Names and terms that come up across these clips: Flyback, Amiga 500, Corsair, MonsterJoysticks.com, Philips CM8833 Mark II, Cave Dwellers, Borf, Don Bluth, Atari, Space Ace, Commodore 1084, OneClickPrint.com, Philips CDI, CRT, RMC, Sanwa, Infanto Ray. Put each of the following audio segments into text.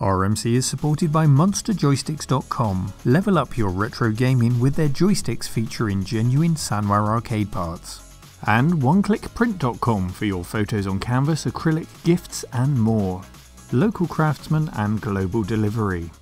RMC is supported by MonsterJoysticks.com. Level up your retro gaming with their joysticks featuring genuine Sanwa arcade parts. And OneClickPrint.com for your photos on canvas, acrylic, gifts and more. Local craftsmen and global delivery.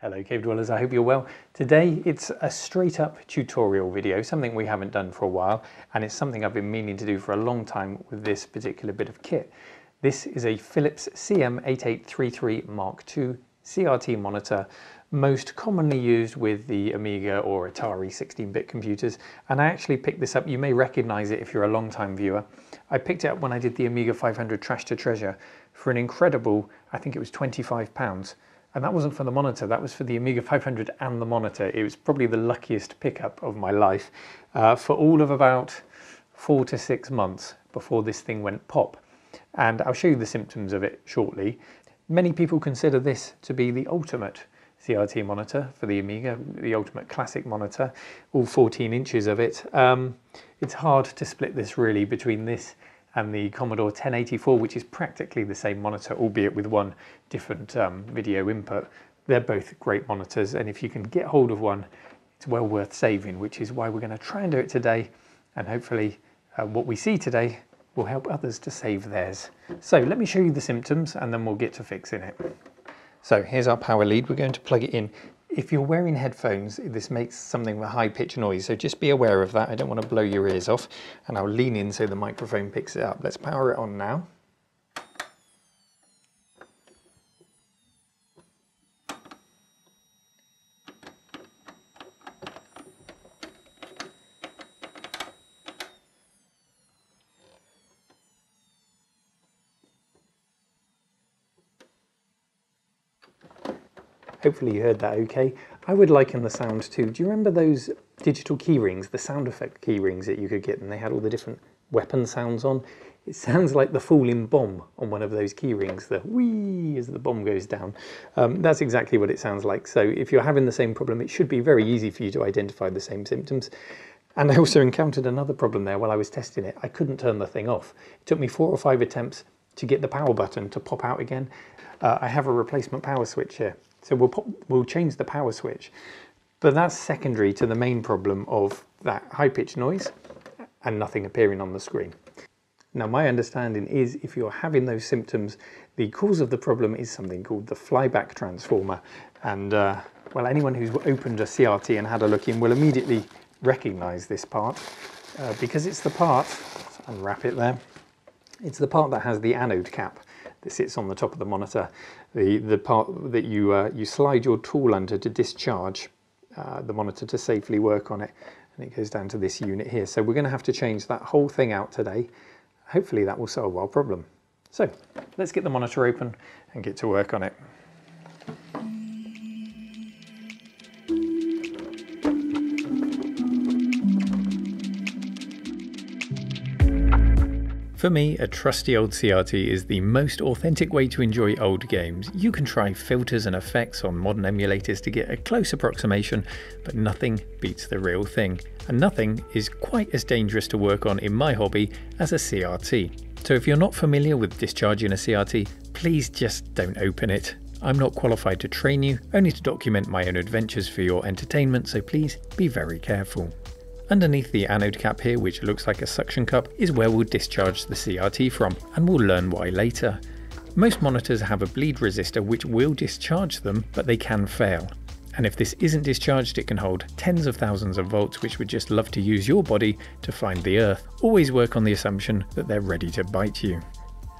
Hello Cave Dwellers, I hope you're well. Today it's a straight up tutorial video, something we haven't done for a while, and it's something I've been meaning to do for a long time with this particular bit of kit. This is a Philips CM8833 Mark II CRT monitor, most commonly used with the Amiga or Atari 16-bit computers. And I actually picked this up, you may recognize it if you're a long-time viewer. I picked it up when I did the Amiga 500 Trash to Treasure for an incredible, I think it was £25. And that wasn't for the monitor, that was for the Amiga 500 and the monitor. It was probably the luckiest pickup of my life for all of about 4 to 6 months before this thing went pop. And I'll show you the symptoms of it shortly. Many people consider this to be the ultimate CRT monitor for the Amiga, the ultimate classic monitor, all 14 inches of it. It's hard to split this really between this and the Commodore 1084, which is practically the same monitor, albeit with one different video input. They're both great monitors, and if you can get hold of one, it's well worth saving, which is why we're going to try and do it today, and hopefully what we see today will help others to save theirs. So let me show you the symptoms and then we'll get to fixing it. So here's our power lead, we're going to plug it in. If you're wearing headphones, this makes something with high pitch noise, so just be aware of that. I don't want to blow your ears off, and I'll lean in so the microphone picks it up. Let's power it on now. Hopefully you heard that okay. I would liken the sound to, do you remember those digital key rings, the sound effect key rings that you could get, and they had all the different weapon sounds on? It sounds like the falling bomb on one of those key rings, the whee as the bomb goes down. That's exactly what it sounds like. So if you're having the same problem, it should be very easy for you to identify the same symptoms. And I also encountered another problem there while I was testing it. I couldn't turn the thing off. It took me 4 or 5 attempts to get the power button to pop out again. I have a replacement power switch here. So we'll change the power switch, but that's secondary to the main problem of that high pitch noise and nothing appearing on the screen. Now my understanding is if you're having those symptoms, the cause of the problem is something called the flyback transformer. And well, anyone who's opened a CRT and had a look in will immediately recognize this part because it's the part, let's unwrap it there, it's the part that has the anode cap that sits on the top of the monitor, the part that you slide your tool under to discharge the monitor to safely work on it, and it goes down to this unit here. So we're going to have to change that whole thing out today. Hopefully that will solve our problem. So let's get the monitor open and get to work on it. For me, a trusty old CRT is the most authentic way to enjoy old games. You can try filters and effects on modern emulators to get a close approximation, but nothing beats the real thing. And nothing is quite as dangerous to work on in my hobby as a CRT. So if you're not familiar with discharging a CRT, please just don't open it. I'm not qualified to train you, only to document my own adventures for your entertainment, so please be very careful. Underneath the anode cap here, which looks like a suction cup, is where we'll discharge the CRT from, and we'll learn why later. Most monitors have a bleed resistor which will discharge them, but they can fail. And if this isn't discharged, it can hold tens of thousands of volts, which would just love to use your body to find the earth. Always work on the assumption that they're ready to bite you.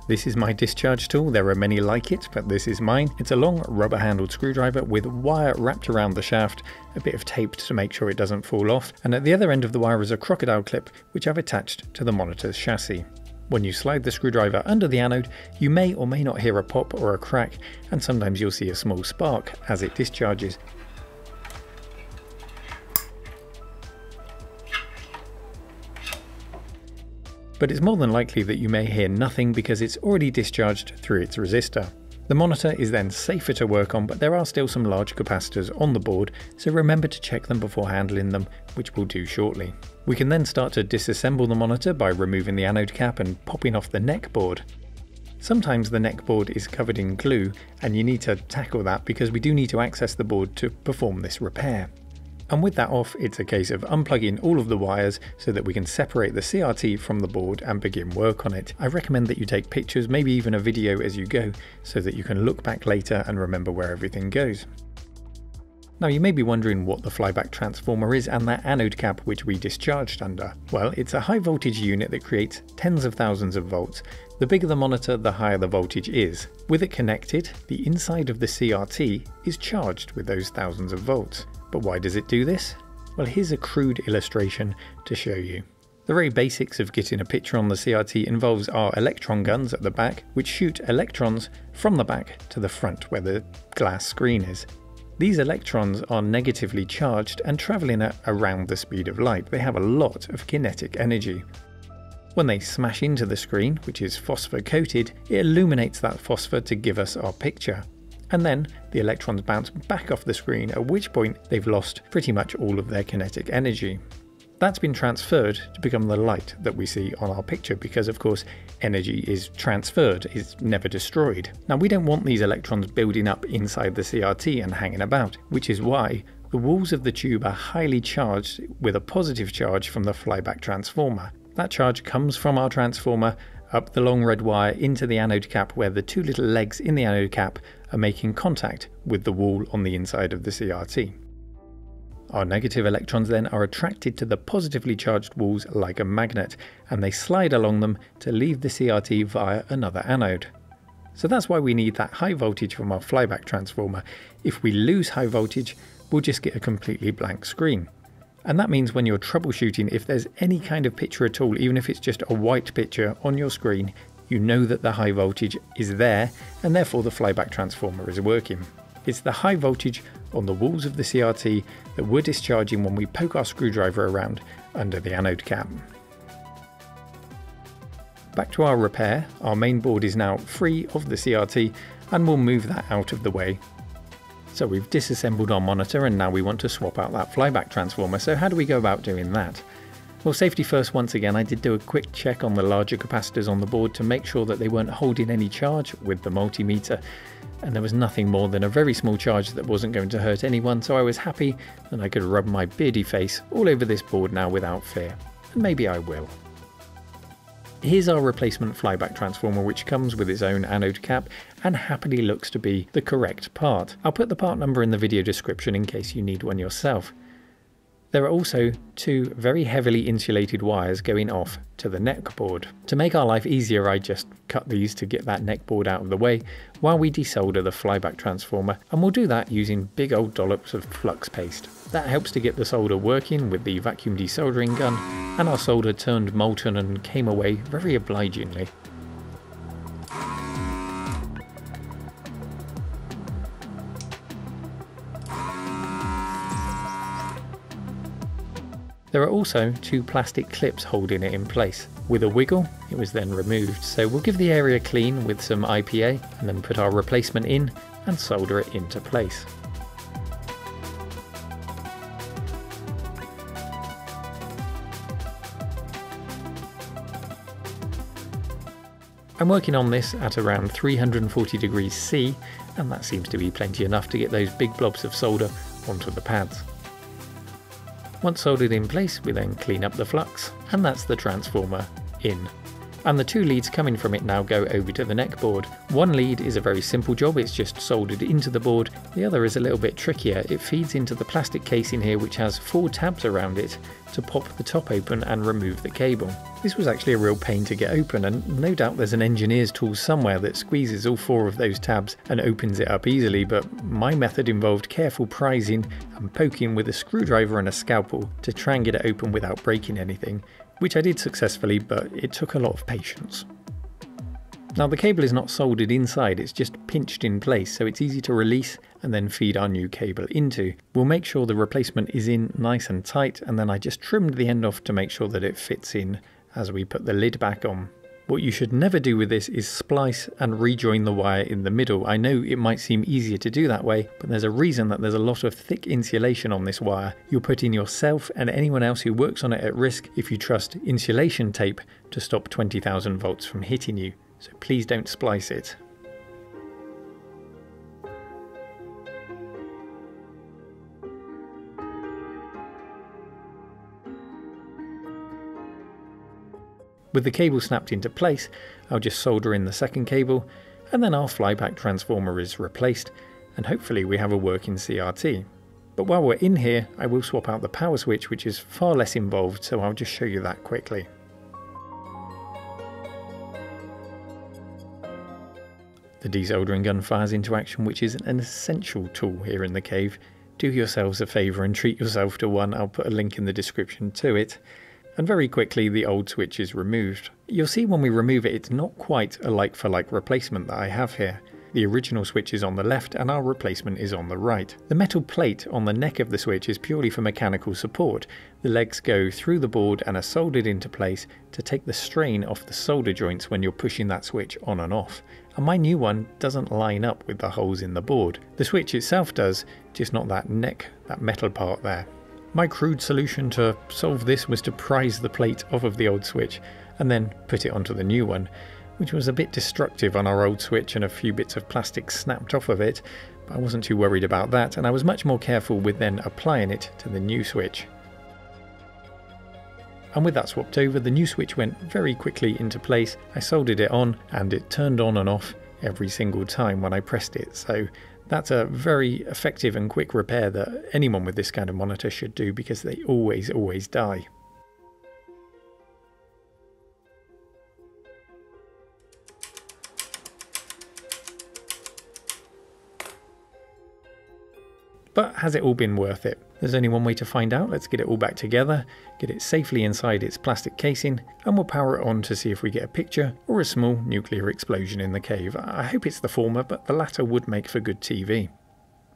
This is my discharge tool, there are many like it, but this is mine. It's a long rubber-handled screwdriver with wire wrapped around the shaft, a bit of tape to make sure it doesn't fall off, and at the other end of the wire is a crocodile clip which I've attached to the monitor's chassis. When you slide the screwdriver under the anode, you may or may not hear a pop or a crack, and sometimes you'll see a small spark as it discharges. But it's more than likely that you may hear nothing because it's already discharged through its resistor. The monitor is then safer to work on, but there are still some large capacitors on the board, so remember to check them before handling them, which we'll do shortly. We can then start to disassemble the monitor by removing the anode cap and popping off the neck board. Sometimes the neckboard is covered in glue, and you need to tackle that because we do need to access the board to perform this repair. And with that off, it's a case of unplugging all of the wires so that we can separate the CRT from the board and begin work on it. I recommend that you take pictures, maybe even a video as you go, so that you can look back later and remember where everything goes. Now you may be wondering what the flyback transformer is and that anode cap which we discharged under. Well, it's a high voltage unit that creates tens of thousands of volts. The bigger the monitor, the higher the voltage is. With it connected, the inside of the CRT is charged with those thousands of volts. But why does it do this? Well, here's a crude illustration to show you. The very basics of getting a picture on the CRT involves our electron guns at the back, which shoot electrons from the back to the front where the glass screen is. These electrons are negatively charged and travelling at around the speed of light. They have a lot of kinetic energy. When they smash into the screen, which is phosphor coated, it illuminates that phosphor to give us our picture. And then the electrons bounce back off the screen, at which point they've lost pretty much all of their kinetic energy. That's been transferred to become the light that we see on our picture because, of course, energy is transferred, it's never destroyed. Now, we don't want these electrons building up inside the CRT and hanging about, which is why the walls of the tube are highly charged with a positive charge from the flyback transformer. That charge comes from our transformer up the long red wire into the anode cap where the two little legs in the anode cap are making contact with the wall on the inside of the CRT. Our negative electrons then are attracted to the positively charged walls like a magnet, and they slide along them to leave the CRT via another anode. So that's why we need that high voltage from our flyback transformer. If we lose high voltage, we'll just get a completely blank screen. And that means when you're troubleshooting, if there's any kind of picture at all, even if it's just a white picture on your screen, you know that the high voltage is there, and therefore the flyback transformer is working. It's the high voltage on the walls of the CRT that we're discharging when we poke our screwdriver around under the anode cap. Back to our repair, our main board is now free of the CRT and we'll move that out of the way. So we've disassembled our monitor and now we want to swap out that flyback transformer, so how do we go about doing that? Well, safety first once again. I did do a quick check on the larger capacitors on the board to make sure that they weren't holding any charge with the multimeter, and there was nothing more than a very small charge that wasn't going to hurt anyone, so I was happy that I could rub my beardy face all over this board now without fear. And maybe I will. Here's our replacement flyback transformer, which comes with its own anode cap and happily looks to be the correct part. I'll put the part number in the video description in case you need one yourself. There are also two very heavily insulated wires going off to the neckboard. To make our life easier, I just cut these to get that neckboard out of the way while we desolder the flyback transformer, and we'll do that using big old dollops of flux paste. That helps to get the solder working with the vacuum desoldering gun, and our solder turned molten and came away very obligingly. There are also two plastic clips holding it in place. With a wiggle, it was then removed, so we'll give the area clean with some IPA and then put our replacement in and solder it into place. I'm working on this at around 340 degrees C, and that seems to be plenty enough to get those big blobs of solder onto the pads. Once soldered in place, we then clean up the flux, and that's the transformer in. And the two leads coming from it now go over to the neckboard. One lead is a very simple job, it's just soldered into the board. The other is a little bit trickier. It feeds into the plastic casing here, which has four tabs around it to pop the top open and remove the cable. This was actually a real pain to get open, and no doubt there's an engineer's tool somewhere that squeezes all four of those tabs and opens it up easily, but my method involved careful prising and poking with a screwdriver and a scalpel to try and get it open without breaking anything, which I did successfully, but it took a lot of patience. Now the cable is not soldered inside, it's just pinched in place, so it's easy to release and then feed our new cable into. We'll make sure the replacement is in nice and tight, and then I just trimmed the end off to make sure that it fits in as we put the lid back on. What you should never do with this is splice and rejoin the wire in the middle. I know it might seem easier to do that way, but there's a reason that there's a lot of thick insulation on this wire. You're putting yourself and anyone else who works on it at risk if you trust insulation tape to stop 20,000 volts from hitting you. so please don't splice it. With the cable snapped into place, I'll just solder in the second cable, and then our flyback transformer is replaced, and hopefully we have a working CRT. But while we're in here, I will swap out the power switch, which is far less involved, so I'll just show you that quickly. The desoldering gun fires into action, which is an essential tool here in the cave. Do yourselves a favour and treat yourself to one, I'll put a link in the description to it. And very quickly the old switch is removed. You'll see when we remove it, it's not quite a like-for-like replacement that I have here. The original switch is on the left and our replacement is on the right. The metal plate on the neck of the switch is purely for mechanical support. The legs go through the board and are soldered into place to take the strain off the solder joints when you're pushing that switch on and off. And my new one doesn't line up with the holes in the board. The switch itself does, just not that neck, that metal part there. My crude solution to solve this was to prise the plate off of the old switch and then put it onto the new one, which was a bit destructive on our old switch and a few bits of plastic snapped off of it, but I wasn't too worried about that and I was much more careful with then applying it to the new switch. And with that swapped over, the new switch went very quickly into place. I soldered it on and it turned on and off every single time when I pressed it, so that's a very effective and quick repair that anyone with this kind of monitor should do because they always die. But has it all been worth it? There's only one way to find out. Let's get it all back together, get it safely inside its plastic casing, and we'll power it on to see if we get a picture or a small nuclear explosion in the cave. I hope it's the former, but the latter would make for good TV.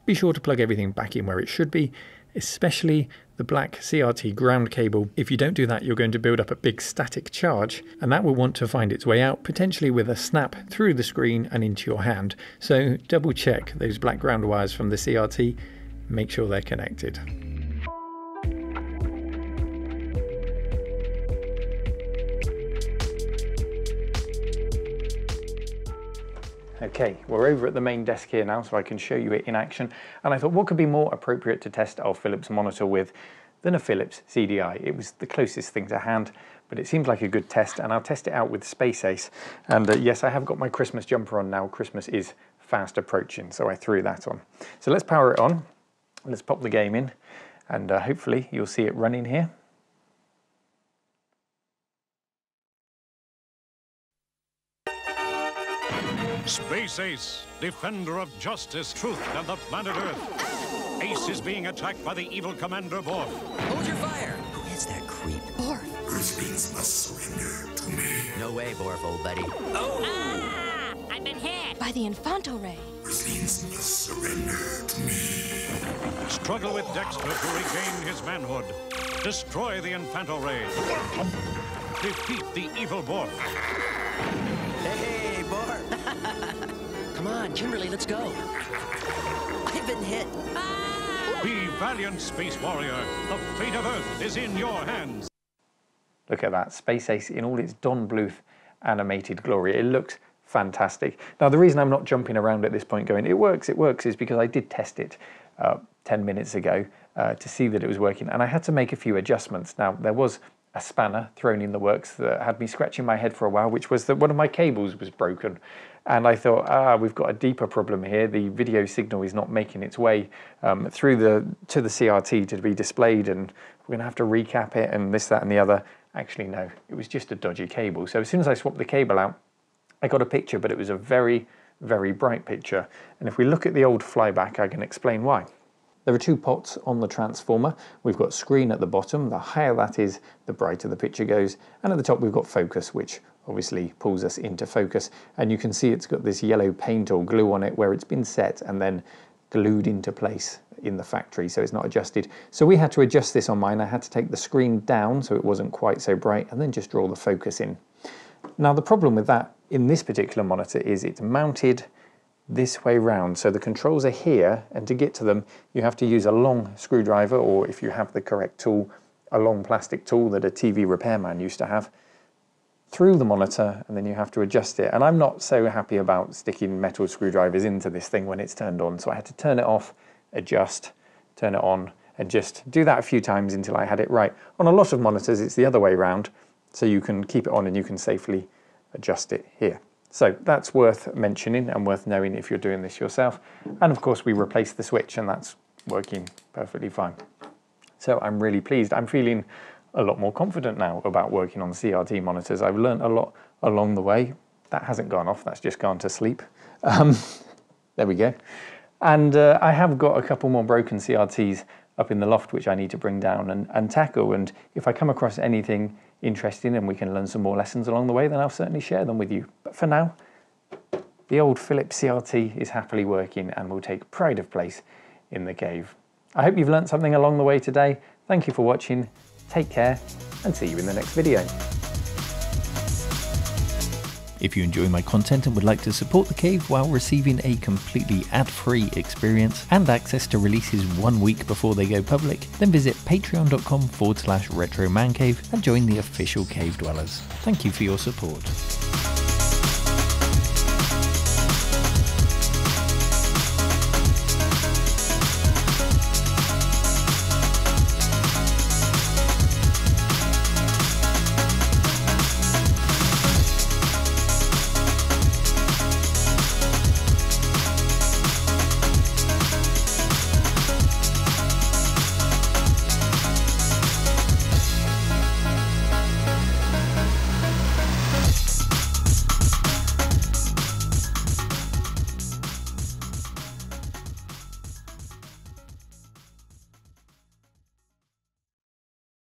Be sure to plug everything back in where it should be, especially the black CRT ground cable. If you don't do that, you're going to build up a big static charge, and that will want to find its way out, potentially with a snap through the screen and into your hand. So double check those black ground wires from the CRT. Make sure they're connected. Okay, we're over at the main desk here now so I can show you it in action, and I thought what could be more appropriate to test our Philips monitor with than a Philips CDI. It was the closest thing to hand, but it seemed like a good test, and I'll test it out with Space Ace. And yes, I have got my Christmas jumper on now. Christmas is fast approaching, so I threw that on. So let's power it on, let's pop the game in, and hopefully you'll see it running here. Space Ace, defender of justice, truth, and the planet Earth. Ace is being attacked by the evil Commander Borf. Hold your fire! Who is that creep? Borf. Earthlings must surrender to me. No way, Borf, old buddy. Oh! Ah! I've been hit by the Infanto Ray. Earthlings must surrender to me. Struggle with Dexter to regain his manhood. Destroy the Infanto Ray. Defeat the evil Borf. Hey, Borf. Come on, Kimberly, let's go. I've been hit. Be valiant, Space Warrior. The fate of Earth is in your hands. Look at that. Space Ace in all its Don Bluth animated glory. It looks fantastic. Now the reason I'm not jumping around at this point going it works is because I did test it 10 minutes ago to see that it was working, and I had to make a few adjustments. Now there was a spanner thrown in the works that had me scratching my head for a while, which was that one of my cables was broken, and I thought, we've got a deeper problem here. The video signal is not making its way through to the CRT to be displayed, and we're gonna have to recap it and this, that and the other. Actually no, it was just a dodgy cable. So as soon as I swapped the cable out, I got a picture, but it was a very, very bright picture. And if we look at the old flyback, I can explain why. There are two pots on the transformer. We've got screen at the bottom. The higher that is, the brighter the picture goes. And at the top, we've got focus, which obviously pulls us into focus. And you can see it's got this yellow paint or glue on it where it's been set and then glued into place in the factory, so it's not adjusted. So we had to adjust this on mine. I had to take the screen down so it wasn't quite so bright and then just draw the focus in. Now, the problem with that in this particular monitor is it's mounted this way round, so the controls are here, and to get to them you have to use a long screwdriver, or if you have the correct tool, a long plastic tool that a TV repairman used to have, through the monitor, and then you have to adjust it. And I'm not so happy about sticking metal screwdrivers into this thing when it's turned on, so I had to turn it off, adjust, turn it on, and just do that a few times until I had it right. On a lot of monitors it's the other way around, so you can keep it on and you can safely adjust it here. So that's worth mentioning and worth knowing if you're doing this yourself. And of course we replaced the switch and that's working perfectly fine. So I'm really pleased. I'm feeling a lot more confident now about working on CRT monitors. I've learned a lot along the way. That hasn't gone off, that's just gone to sleep. There we go. And I have got a couple more broken CRTs up in the loft which I need to bring down and tackle, and if I come across anything interesting and we can learn some more lessons along the way, then I'll certainly share them with you. But for now, the old Philips CRT is happily working and will take pride of place in the cave. I hope you've learned something along the way today. Thank you for watching, take care, and see you in the next video. If you enjoy my content and would like to support the cave while receiving a completely ad-free experience and access to releases 1 week before they go public, then visit patreon.com/retromancave and join the official Cave Dwellers. Thank you for your support.